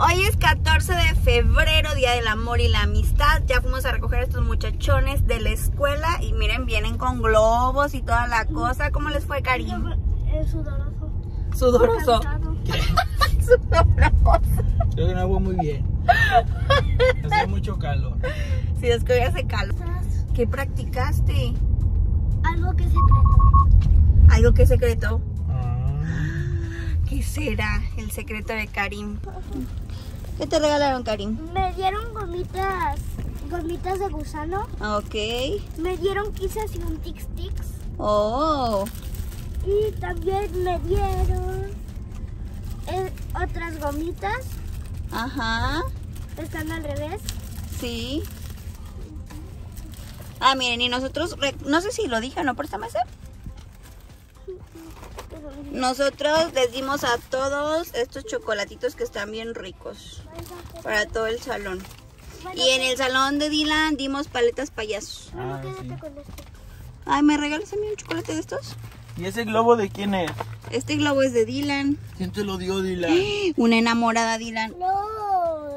Hoy es 14 de febrero, Día del Amor y la Amistad. Ya fuimos a recoger a estos muchachones de la escuela y miren, vienen con globos y toda la cosa. ¿Cómo les fue, Cari? Sudoroso. Sudoroso. Sudoroso. Creo que no fue muy bien. Hace mucho calor. Sí, es que hoy hace calor. ¿Qué practicaste? Algo que es secreto. ¿Algo que es secreto? ¿Qué será el secreto de Karim? ¿Qué te regalaron, Karim? Me dieron gomitas de gusano. Ok. Me dieron quizás y un tic-tics. Oh. Y también me dieron otras gomitas. Ajá. Están al revés. Sí. Ah, miren, y nosotros, no sé si lo dije, ¿no? Préstame ese. Nosotros les dimos a todos estos chocolatitos que están bien ricos para todo el salón. Y en el salón de Dylan dimos paletas payasos. Ah, sí. Ay, ¿me regalas a mí un chocolate de estos? ¿Y ese globo de quién es? Este globo es de Dylan. ¿Quién te lo dio, Dylan? Una enamorada, Dylan. No,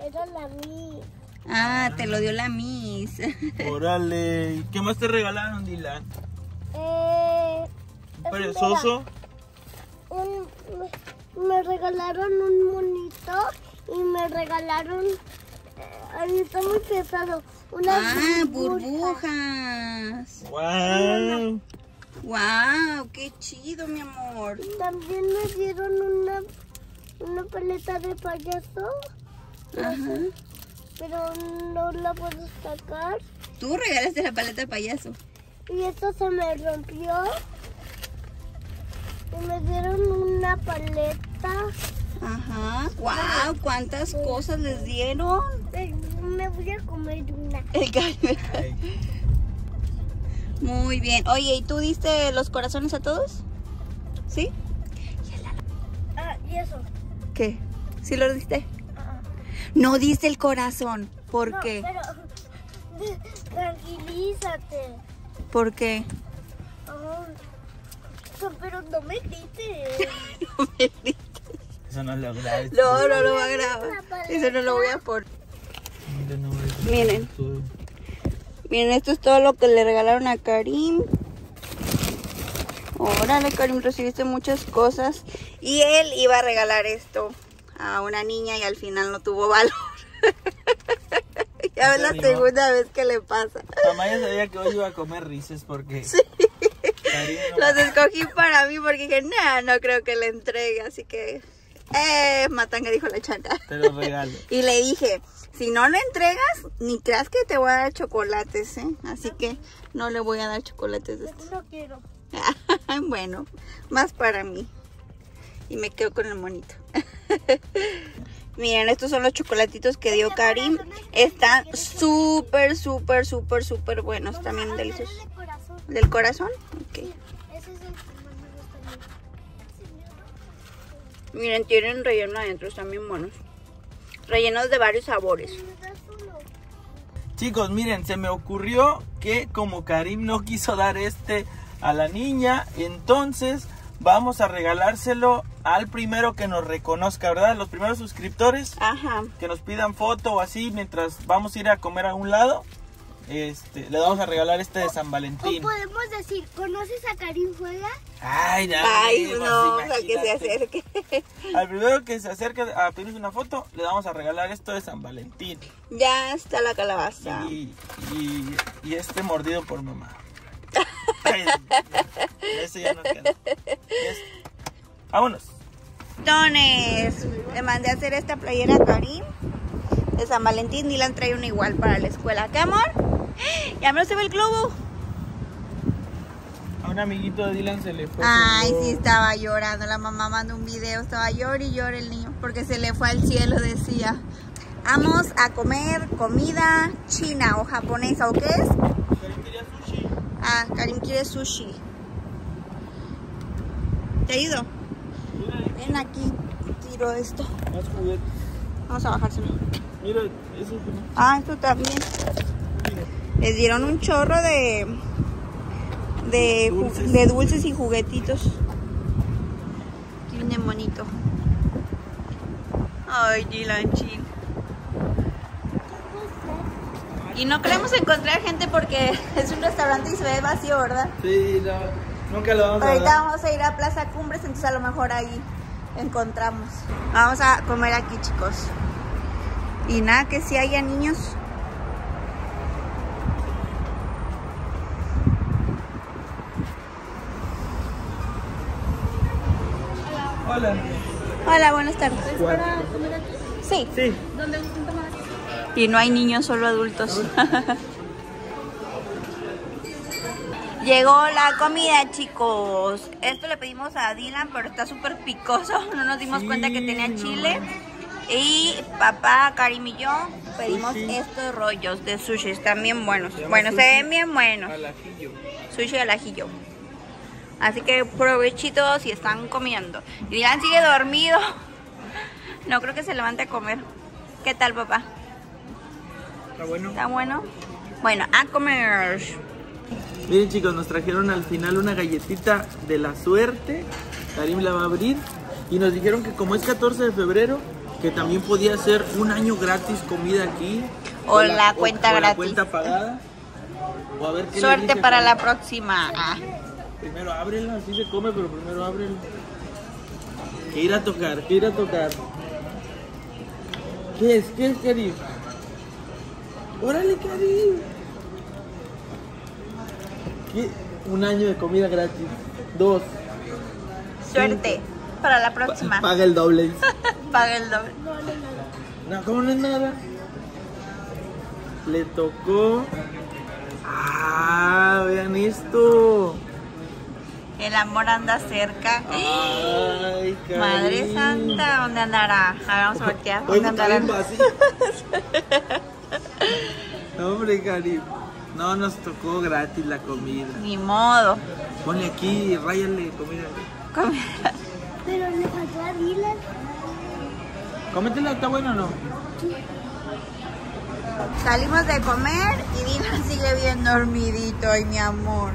era la Miss. Ah, te lo dio la Miss. Órale. ¿Qué más te regalaron, Dylan? Perezoso. Me regalaron un monito y me regalaron, está muy pesado, unas burbujas. Wow. Wow, qué chido, mi amor. También me dieron una paleta de payaso. Ajá. Pero no la puedo sacar. Tú regalaste la paleta de payaso. Y esto se me rompió. Me dieron una paleta. Ajá. Wow, cuántas cosas les dieron. Me voy a comer una. Muy bien. Oye, ¿y tú diste los corazones a todos? ¿Sí? Ah, ¿y eso? ¿Qué? ¿Sí lo diste? No diste el corazón. ¿Por qué? Pero, tranquilízate. ¿Por qué? Pero no me grites. No me grites. Eso no lo grabes. No lo va a grabar. Eso no lo voy a poner. Miren. Miren, esto es todo lo que le regalaron a Karim. Órale, Karim, recibiste muchas cosas. Y él iba a regalar esto a una niña y al final no tuvo valor. Ya es la segunda vez que le pasa. Mamá ya sabía que hoy iba a comer risas porque... Sí. Los escogí para mí porque dije, no creo que le entregue, así que, matanga, dijo la chanta. Te lo regalo. Y le dije, si no lo entregas, ni creas que te voy a dar chocolates, ¿eh? Así que no le voy a dar chocolates de estos. No quiero. Bueno, más para mí. Y me quedo con el monito. Miren, estos son los chocolatitos que dio Karim. Están súper buenos, también deliciosos. ¿Del corazón? Okay. Miren, tienen relleno adentro, están bien buenos. Rellenos de varios sabores. Chicos, miren, se me ocurrió que como Karim no quiso dar este a la niña, entonces vamos a regalárselo al primero que nos reconozca, ¿verdad? Los primeros suscriptores. Ajá. Que nos pidan foto o así mientras vamos a ir a comer a un lado. Le vamos a regalar este de San Valentín. O podemos decir, ¿conoces a Karim Juega? Ay, dale, no, o sea, que se acerque. Al primero que se acerque a pedirnos una foto, le vamos a regalar esto de San Valentín. Ya está la calabaza. Y este mordido por mamá. Ay, ese ya no queda. Vámonos. Entonces, le mandé a hacer esta playera a Karim de San Valentín. Dylan trae una igual para la escuela. ¿Qué, amor? Ya me lo se ve el globo. A un amiguito de Dylan se le fue. Ay, sí, estaba llorando. La mamá mandó un video. Estaba llorando y llorando el niño porque se le fue al cielo, decía. Vamos a comer comida china o japonesa. ¿O qué es? Karim quería sushi. Ah, Karim quiere sushi. ¿Te ayudo? Ven aquí. Tiro esto. Vamos a bajárselo. Mira, eso también. Ah, esto también. Les dieron un chorro de dulces y juguetitos. Aquí viene bonito. Ay, Gilanchín. Y no queremos encontrar gente porque es un restaurante y se ve vacío, ¿verdad? Sí, no, nunca lo vamos a ver. Ahorita vamos a ir a Plaza Cumbres, entonces a lo mejor ahí encontramos. Vamos a comer aquí, chicos. Y nada, que si haya niños. Hola. Hola, buenas tardes. ¿Es para comer aquí? Sí. Sí. ¿Dónde gustan tomar aquí? Y no hay niños, solo adultos. Llegó la comida, chicos. Esto le pedimos a Dylan, pero está súper picoso. No nos dimos cuenta que tenía chile. Y papá, Karim y yo pedimos estos rollos de sushi. Están bien buenos. Bueno, se ven bien buenos. Al ajillo. Sushi al ajillo. Así que provechitos si están comiendo. Y Dylan sigue dormido. No creo que se levante a comer. ¿Qué tal, papá? ¿Está bueno? ¿Está bueno? Bueno, a comer. Miren, chicos, nos trajeron al final una galletita de la suerte. Karim la va a abrir. Y nos dijeron que como es 14 de febrero, que también podía ser un año gratis comida aquí. O la cuenta gratis. O la cuenta pagada. O a ver qué suerte le dice para la próxima. Ah. Primero ábrela, así se come, pero primero ábrela. Que ir a tocar, que ir a tocar. ¿Qué es? ¿Qué es, Karim? ¡Órale, Karim! ¿Qué? Un año de comida gratis. 2. Suerte. 5. Para la próxima. Paga el doble. Paga el doble. No, no es nada. No, ¿cómo no es nada? Le tocó... ¡Ah! Vean esto. El amor anda cerca. Ay, madre santa, ¿dónde andará? A ver, vamos a voltear. ¿Dónde andará? No, hombre, Karim. No nos tocó gratis la comida. Ni modo. Ponle aquí, ráyale comida. Comida. Pero le faltó a Dylan. Cómetela, ¿está bueno o no? Sí. Salimos de comer y Dylan sigue bien dormidito, ay mi amor.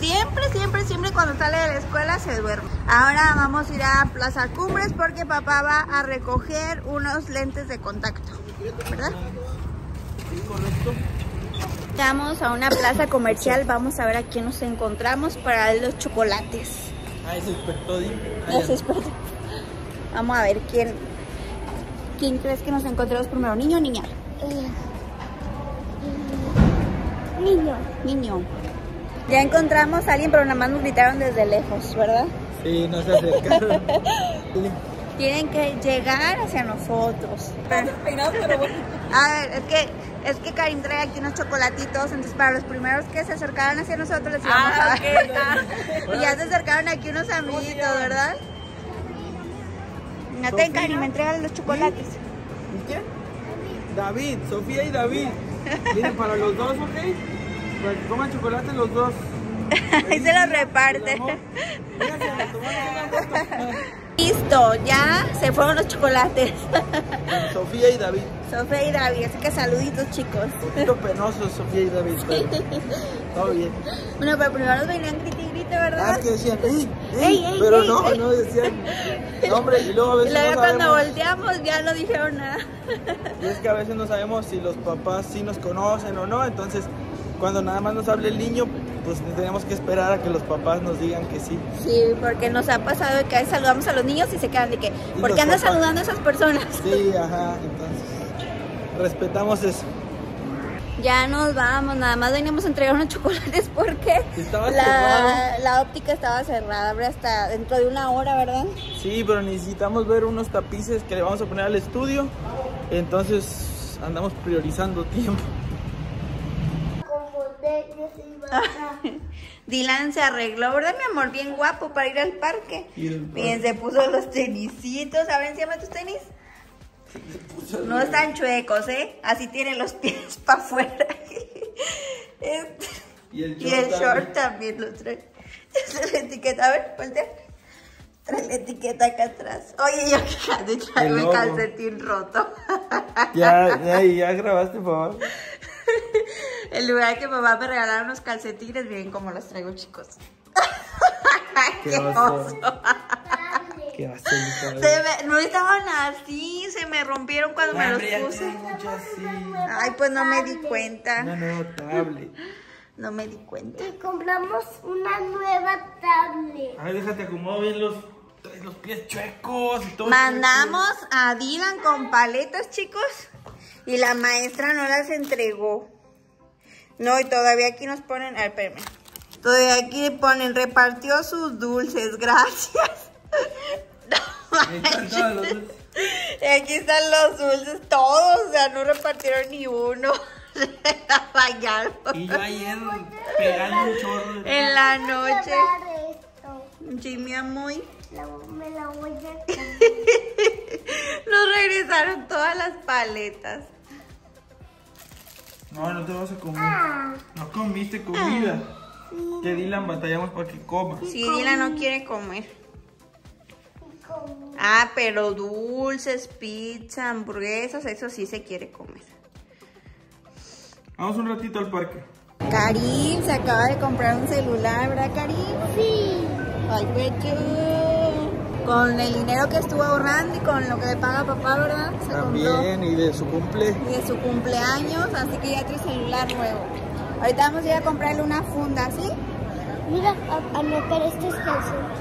Siempre cuando sale de la escuela se duerme. Ahora vamos a ir a Plaza Cumbres porque papá va a recoger unos lentes de contacto, ¿verdad? Sí, correcto. Estamos a una plaza comercial, vamos a ver a quién nos encontramos para los chocolates. Ah, se despertó, Di. Ya se despertó. Vamos a ver quién crees que nos encontremos primero, ¿niño o niña? Niño. Ya encontramos a alguien, pero nada más nos gritaron desde lejos, ¿verdad? Sí, no se acercaron. Tienen que llegar hacia nosotros. A ver, es que Karim trae aquí unos chocolatitos, entonces para los primeros que se acercaron hacia nosotros les íbamos a dar. Okay. Y ya se acercaron aquí unos amiguitos, ¿verdad? No te, Karim, entregan los chocolates. ¿Y quién? David, Sofía y David. Miren, para los dos, ¿ok? Para que coman chocolate los dos. Ahí se los reparte. Listo, ya se fueron los chocolates. Sofía y David, así que saluditos, chicos. Un poquito penosos, Sofía y David. Todo bien. Bueno, pero primero nos venían grita y grita, ¿verdad? Ah, que decían, ¡ey! Pero no decían nombre y luego a veces. Y luego cuando volteamos ya no dijeron nada. Y es que a veces no sabemos si los papás sí nos conocen o no, entonces. Cuando nada más nos hable el niño, pues tenemos que esperar a que los papás nos digan que sí. Sí, porque nos ha pasado de que saludamos a los niños y se quedan de que, ¿por qué andas saludando a esas personas? Sí, ajá, entonces respetamos eso. Ya nos vamos, nada más veníamos a entregar unos chocolates porque la óptica estaba cerrada, hasta dentro de una hora, ¿verdad? Sí, pero necesitamos ver unos tapices que le vamos a poner al estudio, entonces andamos priorizando tiempo. Dylan se arregló, ¿verdad, mi amor? Bien guapo para ir al parque. Bien, se puso los tenisitos. A ver, encima tus tenis. No están chuecos, ¿eh? Así tienen los pies para afuera. Y el short también lo trae. Trae la etiqueta. A ver, voltea. Trae la etiqueta acá atrás. Oye, yo que traigo el calcetín roto. Ya grabaste, por favor. El lugar que papá me regalaron unos calcetines, miren cómo los traigo, chicos. ¡Qué oso! Qué bastante. No estaban así, se me rompieron cuando me los puse. Ay, pues no me di cuenta. Una nueva tablet. No me di cuenta. Y compramos una nueva tablet. Ay, déjate acomodo bien los pies chuecos y todo. Mandamos a Dylan con paletas, chicos. Y la maestra no las entregó. No, y todavía aquí nos ponen... Ay, espérame. Todavía aquí ponen, repartió sus dulces, gracias. Ahí están todos los dulces. Aquí están los dulces, todos, o sea, no repartieron ni uno. Está fallado. Y yo ayer pegando un chorro. En la noche. Sí, mi amor. Me la voy a comer. Nos regresaron todas las paletas. No, no te vas a comer. No comiste comida. Sí. Que Dylan batallamos para que coma. Sí, Dylan no quiere comer. Ah, pero dulces, pizza, hamburguesas, eso sí se quiere comer. Vamos un ratito al parque. Karim se acaba de comprar un celular, ¿verdad, Karim? Sí. Ay, pecho. Con el dinero que estuvo ahorrando y con lo que le paga papá, ¿verdad? Se también, compró. Y de su cumple. Y de su cumpleaños, así que ya trae celular nuevo. Ahorita vamos a ir a comprarle una funda, ¿sí? Mira, anotar estos calzones.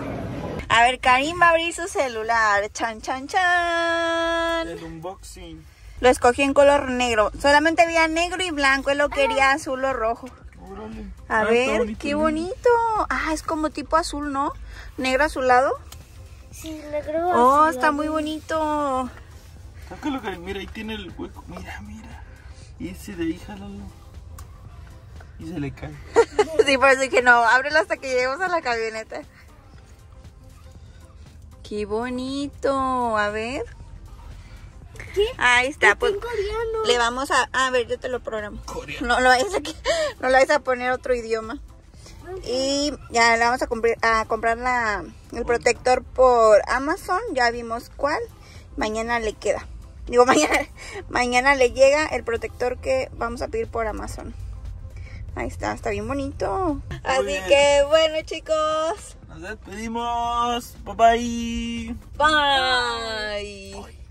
A ver, Karim va a abrir su celular. Chan, chan, chan. El unboxing. Lo escogí en color negro. Solamente había negro y blanco. Él lo quería azul o rojo. Órale. A ver, bonito, qué bonito. Ah, es como tipo azul, ¿no? ¿Negro azulado? Sí, negro azulado. Oh, está muy bonito. Sácalo, Karim. Mira, ahí tiene el hueco. Mira, mira. Y ese de ahí, jálalo. Y se le cae. Sí, por eso dije no. Ábrelo hasta que lleguemos a la camioneta. ¡Qué bonito! A ver. ¿Qué? Ahí está. Pues, le vamos a... A ver, yo te lo programo. Coreano. No lo vayas a poner otro idioma. Okay. Y ya le vamos a comprar el protector por Amazon. Ya vimos cuál. Mañana le queda. Digo, mañana le llega el protector que vamos a pedir por Amazon. Ahí está. Está bien bonito. Muy Así que, bueno, chicos. Nos despedimos. Bye bye. Bye.